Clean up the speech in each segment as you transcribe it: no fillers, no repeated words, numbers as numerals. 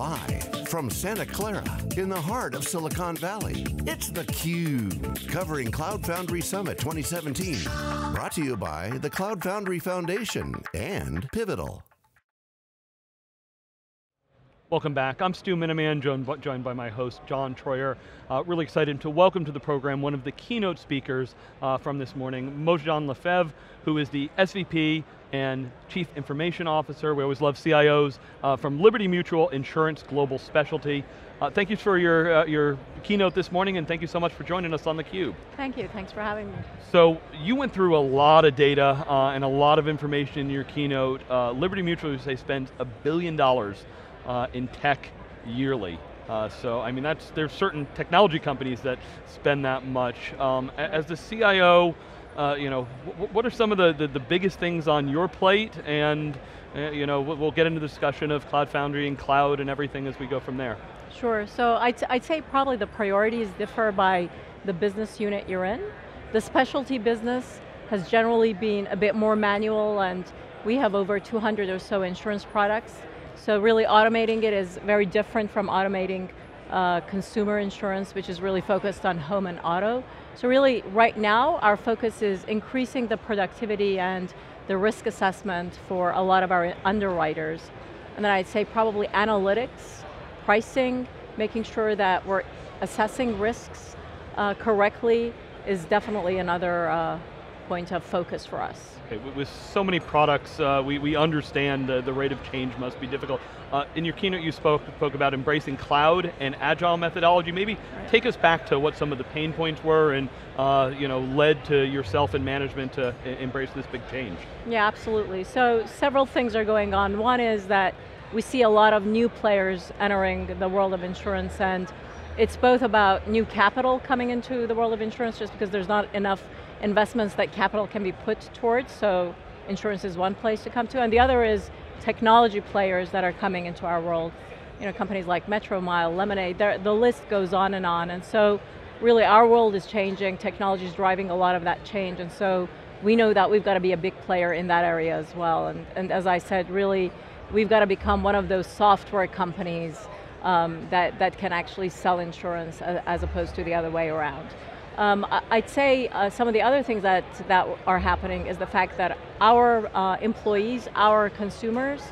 Live from Santa Clara in the heart of Silicon Valley. It's theCUBE, covering Cloud Foundry Summit 2017. Brought to you by the Cloud Foundry Foundation and Pivotal. Welcome back. I'm Stu Miniman, joined by my host, John Troyer. Really excited to welcome to the program one of the keynote speakers from this morning, Mojgan Lefebvre, who is the SVP and Chief Information Officer, we always love CIOs, from Liberty Mutual Insurance Global Specialty. Thank you for your keynote this morning, and thank you so much for joining us on theCUBE. Thank you, thanks for having me. So, you went through a lot of data and a lot of information in your keynote. Liberty Mutual, you say, spends $1 billion in tech yearly. So, I mean, there's certain technology companies that spend that much. As the CIO, what are some of the biggest things on your plate? And, we'll get into the discussion of Cloud Foundry and cloud and everything as we go from there. Sure, so I'd say probably the priorities differ by the business unit you're in. The specialty business has generally been a bit more manual, and we have over 200 or so insurance products. So really automating it is very different from automating consumer insurance, which is really focused on home and auto. So really, right now, our focus is increasing the productivity and the risk assessment for a lot of our underwriters. And then I'd say probably analytics, pricing, making sure that we're assessing risks correctly is definitely another point of focus for us. Okay, with so many products, we understand the rate of change must be difficult. In your keynote you spoke about embracing cloud and agile methodology. Maybe take us back to what some of the pain points were and led to yourself and management to embrace this big change. Yeah, absolutely. So several things are going on. One is that we see a lot of new players entering the world of insurance, and it's both about new capital coming into the world of insurance just because there's not enough investments that capital can be put towards, so insurance is one place to come to, and the other is technology players that are coming into our world. You know, companies like Metromile, Lemonade, the list goes on, and so really our world is changing, technology is driving a lot of that change, and so we know that we've got to be a big player in that area as well, and as I said, really, we've got to become one of those software companies that can actually sell insurance as opposed to the other way around. I'd say some of the other things that are happening is the fact that our employees, our consumers,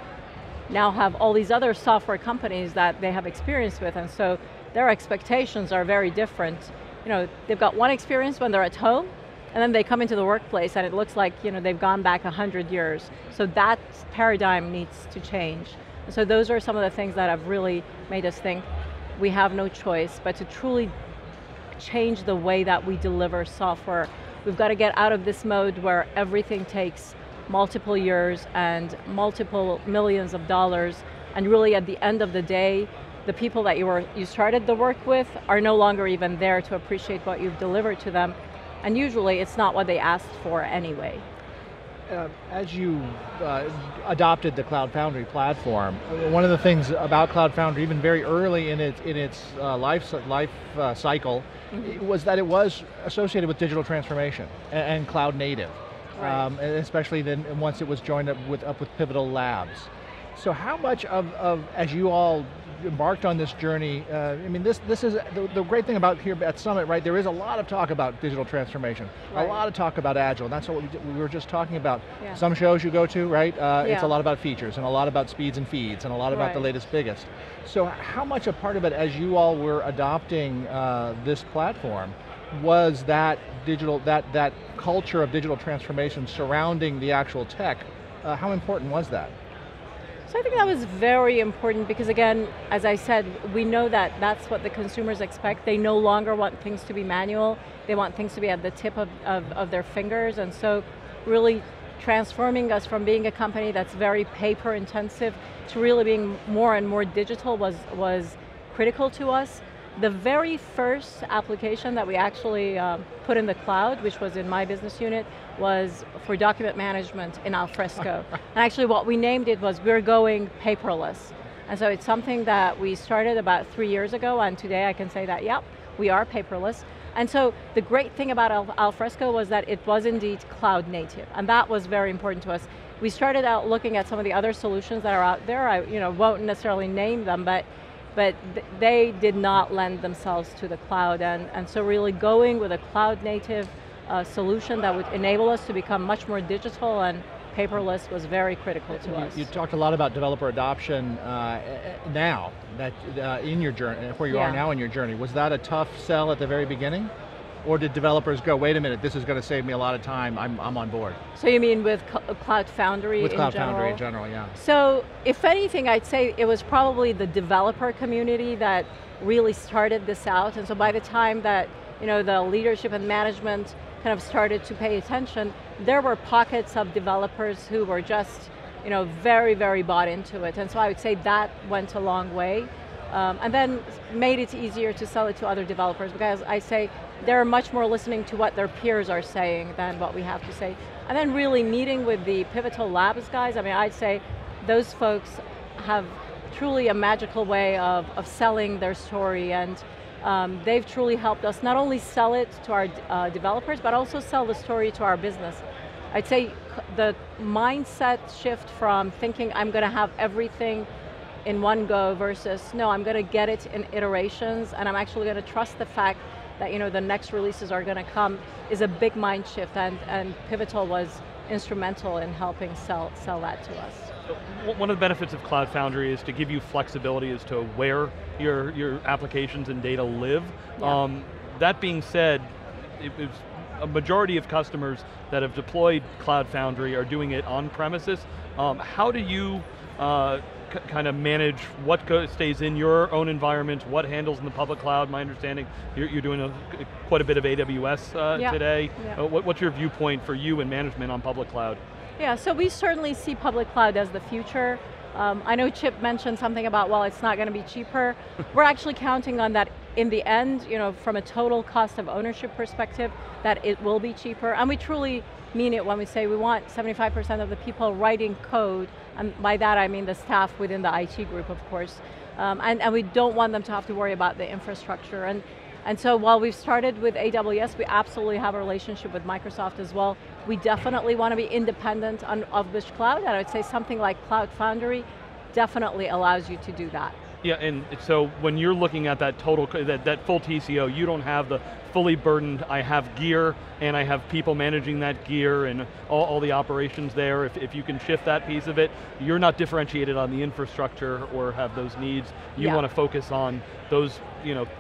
now have all these other software companies that they have experience with, and so their expectations are very different. You know, they've got one experience when they're at home, and then they come into the workplace and it looks like, you know, they've gone back 100 years. So that paradigm needs to change. So those are some of the things that have really made us think we have no choice but to truly change the way that we deliver software. We've got to get out of this mode where everything takes multiple years and multiple millions of dollars, and really at the end of the day, the people that you started the work with are no longer even there to appreciate what you've delivered to them, and usually it's not what they asked for anyway. As you adopted the Cloud Foundry platform, one of the things about Cloud Foundry, even very early in its life cycle, was that it was associated with digital transformation and cloud native, right. Especially then once it was joined up with Pivotal Labs. So how much of as you all embarked on this journey, I mean, this is the great thing about here at Summit, right? There is a lot of talk about digital transformation, right. A lot of talk about agile, and that's what we were just talking about. Yeah. Some shows you go to, right? It's a lot about features, and a lot about speeds and feeds, and a lot about the latest, biggest. So how much a part of it, as you all were adopting this platform, was that digital, that culture of digital transformation surrounding the actual tech? How important was that? So I think that was very important because, again, as I said, we know that that's what the consumers expect. They no longer want things to be manual. They want things to be at the tip of their fingers, and so really transforming us from being a company that's very paper intensive to really being more and more digital was critical to us. The very first application that we actually put in the cloud, which was in my business unit, was for document management in Alfresco. And actually what we named it was, we're going paperless. And so it's something that we started about 3 years ago, and today I can say that, yep, we are paperless. And so the great thing about Alfresco was that it was indeed cloud native, and that was very important to us. We started out looking at some of the other solutions that are out there. I won't necessarily name them, but they did not lend themselves to the cloud. And so really going with a cloud native solution that would enable us to become much more digital and paperless was very critical to us. You talked a lot about developer adoption now, that in your journey, where you are now in your journey. Was that a tough sell at the very beginning? Or did developers go, wait a minute, this is going to save me a lot of time, I'm on board? So you mean with Cloud Foundry in general? With Cloud Foundry in general, yeah. So if anything, I'd say it was probably the developer community that really started this out, and so by the time that the leadership and management kind of started to pay attention, there were pockets of developers who were just very, very bought into it, and so I would say that went a long way. And then made it easier to sell it to other developers, because I say they're much more listening to what their peers are saying than what we have to say. And then really meeting with the Pivotal Labs guys, I mean, I'd say those folks have truly a magical way of selling their story, and they've truly helped us not only sell it to our developers, but also sell the story to our business. I'd say the mindset shift from thinking I'm going to have everything in one go versus, no, I'm going to get it in iterations and I'm actually going to trust the fact that the next releases are going to come is a big mind shift, and Pivotal was instrumental in helping sell that to us. One of the benefits of Cloud Foundry is to give you flexibility as to where your applications and data live. Yeah. That being said, it's a majority of customers that have deployed Cloud Foundry are doing it on premises. How do you kind of manage what stays in your own environment, what handles in the public cloud? My understanding, you're doing quite a bit of AWS today. Yeah. What's your viewpoint for you and management on public cloud? Yeah, so we certainly see public cloud as the future. I know Chip mentioned something about, well, it's not going to be cheaper. We're actually counting on that in the end, from a total cost of ownership perspective, that it will be cheaper, and we truly mean it when we say we want 75% of the people writing code, and by that I mean the staff within the IT group, of course, and we don't want them to have to worry about the infrastructure. And so while we've started with AWS, we absolutely have a relationship with Microsoft as well. We definitely want to be independent of this cloud, and I would say something like Cloud Foundry definitely allows you to do that. Yeah, and so when you're looking at that total, that full TCO, you don't have the fully burdened, I have gear, and I have people managing that gear, and all the operations there. If you can shift that piece of it, you're not differentiated on the infrastructure or have those needs. You want to focus on those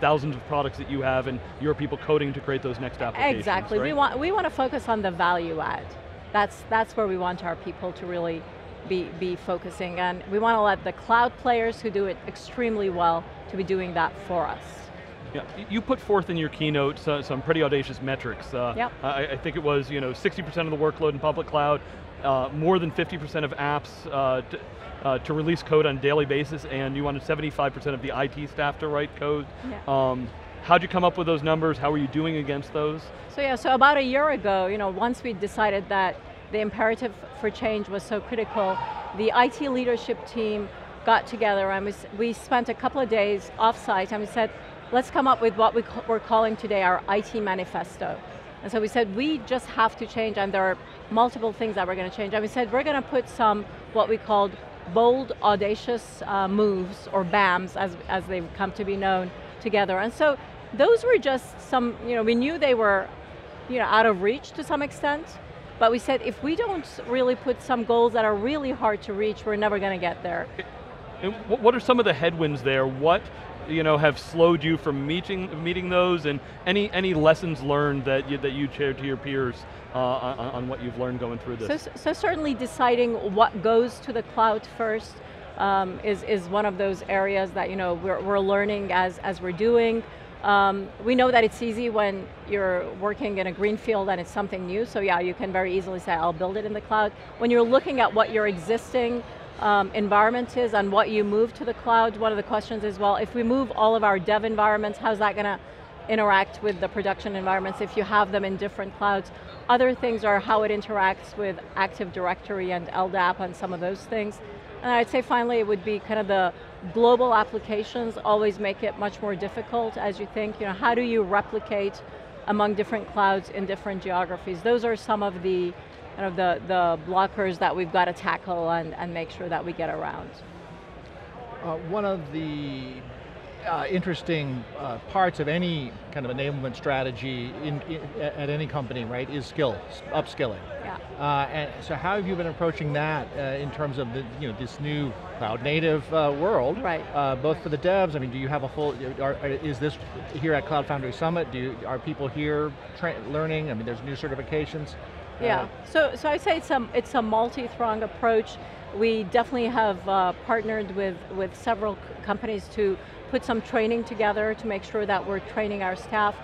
thousands of products that you have and your people coding to create those next applications. Exactly, right? we want to focus on the value add. That's where we want our people to really be focusing, and we want to let the cloud players who do it extremely well to be doing that for us. Yeah. You put forth in your keynote some pretty audacious metrics. Yep. I think it was 60% of the workload in public cloud, more than 50% of apps to release code on a daily basis, and you wanted 75% of the IT staff to write code. Yeah. How'd you come up with those numbers? How are you doing against those? So yeah, so about a year ago, once we decided that the imperative for change was so critical, the IT leadership team got together and we spent a couple of days offsite, and we said, let's come up with what we're calling today our IT manifesto. And so we said, we just have to change, and there are multiple things that we're going to change. And we said, we're going to put some, what we called bold, audacious moves, or BAMs as they've come to be known, together. And so those were just some, we knew they were out of reach to some extent, but we said, if we don't really put some goals that are really hard to reach, we're never going to get there. And what are some of the headwinds there? What have slowed you from meeting those, and any lessons learned that you shared to your peers on what you've learned going through this? So certainly deciding what goes to the cloud first is one of those areas that we're learning as we're doing. We know that it's easy when you're working in a greenfield and it's something new, so yeah, you can very easily say, I'll build it in the cloud. When you're looking at what your existing environment is and what you move to the cloud, one of the questions is, well, if we move all of our dev environments, how's that going to interact with the production environments if you have them in different clouds? Other things are how it interacts with Active Directory and LDAP and some of those things. And I'd say finally it would be kind of the global applications always make it much more difficult as you think, how do you replicate among different clouds in different geographies? Those are some of the kind of the blockers that we've got to tackle and make sure that we get around. One of the interesting parts of any kind of enablement strategy at any company, right, is skill, upskilling. Yeah. And so how have you been approaching that in terms of the, this new cloud native world? Right. Both for the devs, I mean, do you have a full, is this here at Cloud Foundry Summit, are people here learning? I mean, there's new certifications. Yeah, so I'd say it's a multi-pronged approach. We definitely have partnered with several companies to put some training together to make sure that we're training our staff.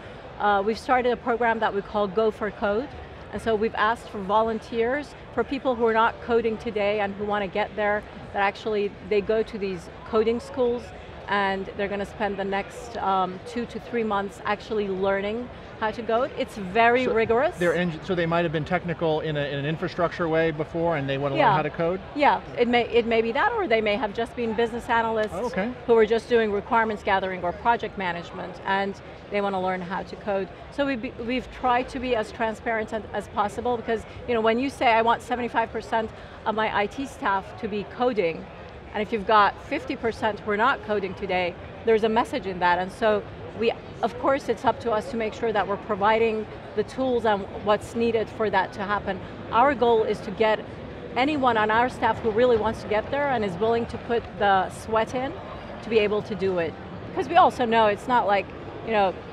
We've started a program that we call Go4Code, and so we've asked for volunteers, for people who are not coding today and who want to get there, that actually they go to these coding schools and they're going to spend the next 2 to 3 months actually learning how to code. It's very rigorous. So they might have been technical in an infrastructure way before and they want to learn how to code? Yeah, it may be that, or they may have just been business analysts who are just doing requirements gathering or project management and they want to learn how to code. So we've tried to be as transparent as possible because when you say I want 75% of my IT staff to be coding, and if you've got 50% who are not coding today, there's a message in that. And so we, of course, it's up to us to make sure that we're providing the tools and what's needed for that to happen. Our goal is to get anyone on our staff who really wants to get there and is willing to put the sweat in to be able to do it. Because we also know it's not like,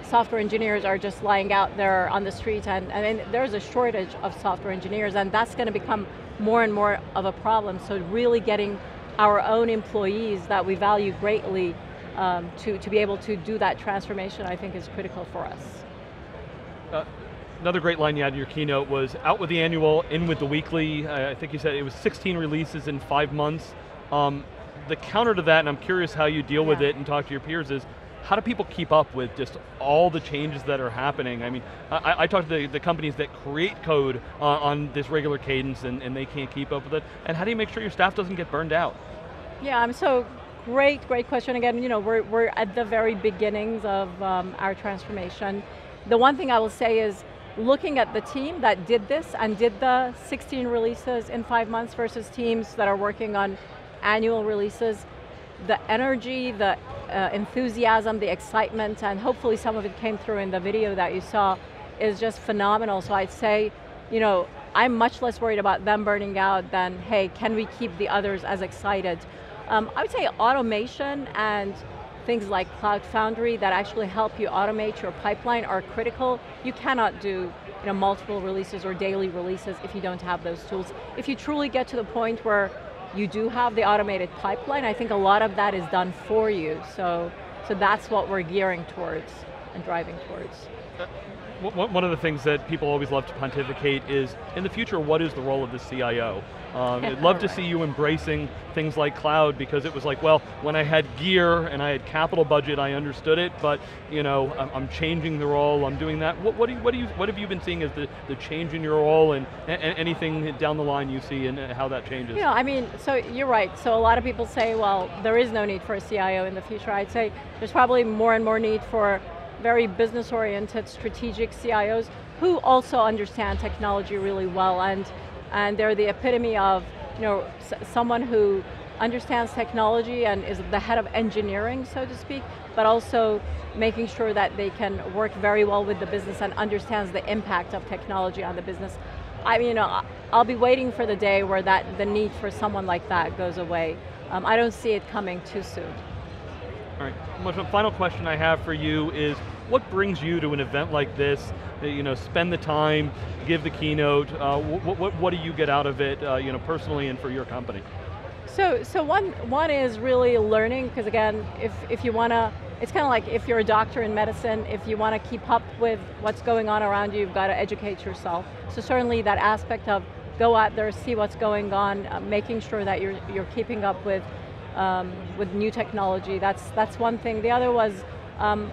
software engineers are just lying out there on the street, and there's a shortage of software engineers, and that's going to become more and more of a problem. So really getting our own employees that we value greatly to be able to do that transformation, I think is critical for us. Another great line you had in your keynote was, out with the annual, in with the weekly. I think you said it was 16 releases in 5 months. The counter to that, and I'm curious how you deal with it and talk to your peers, is how do people keep up with just all the changes that are happening? I mean, I talk to the companies that create code on this regular cadence and they can't keep up with it. And how do you make sure your staff doesn't get burned out? Yeah, so great question. Again, we're at the very beginnings of our transformation. The one thing I will say is, looking at the team that did this and did the 16 releases in 5 months versus teams that are working on annual releases, the energy, the enthusiasm, the excitement, and hopefully some of it came through in the video that you saw, is just phenomenal. So I'd say, I'm much less worried about them burning out than, hey, can we keep the others as excited? I would say automation and things like Cloud Foundry that actually help you automate your pipeline are critical. You cannot do multiple releases or daily releases if you don't have those tools. If you truly get to the point where you do have the automated pipeline, I think a lot of that is done for you. So that's what we're gearing towards and driving towards. One of the things that people always love to pontificate is, in the future, what is the role of the CIO? I'd love to see you embracing things like cloud, because it was like, well, when I had gear and I had capital budget, I understood it, but I'm changing the role, I'm doing that. What have you been seeing as the change in your role, and anything down the line you see and how that changes? So you're right. So a lot of people say, well, there is no need for a CIO in the future. I'd say there's probably more and more need for very business-oriented, strategic CIOs who also understand technology really well, and they're the epitome of someone who understands technology and is the head of engineering, so to speak, but also making sure that they can work very well with the business and understands the impact of technology on the business. I'll be waiting for the day where the need for someone like that goes away. I don't see it coming too soon. All right, the final question I have for you is, what brings you to an event like this? Spend the time, give the keynote, what do you get out of it, personally and for your company? So one is really learning, because again, if you want to, it's kind of like if you're a doctor in medicine, if you want to keep up with what's going on around you, you've got to educate yourself. So certainly that aspect of go out there, see what's going on, making sure that you're keeping up with new technology, that's one thing. The other was,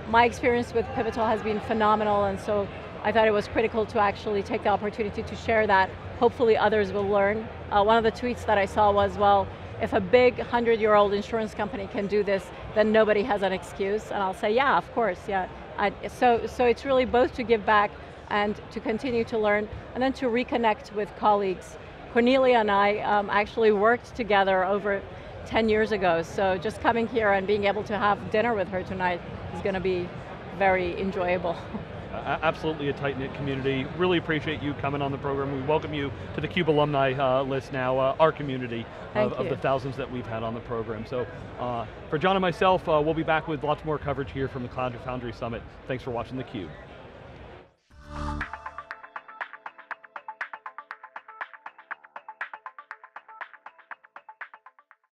my experience with Pivotal has been phenomenal, and so I thought it was critical to actually take the opportunity to share that. Hopefully others will learn. One of the tweets that I saw was, well, if a big 100-year-old insurance company can do this, then nobody has an excuse. And I'll say, yeah, of course, yeah. So it's really both to give back, and to continue to learn, and then to reconnect with colleagues. Cornelia and I actually worked together over 10 years ago, so just coming here and being able to have dinner with her tonight is going to be very enjoyable. Absolutely a tight-knit community. Really appreciate you coming on the program. We welcome you to the CUBE alumni list now, our community of the thousands that we've had on the program. So for John and myself, we'll be back with lots more coverage here from the Cloud Foundry Summit. Thanks for watching theCUBE.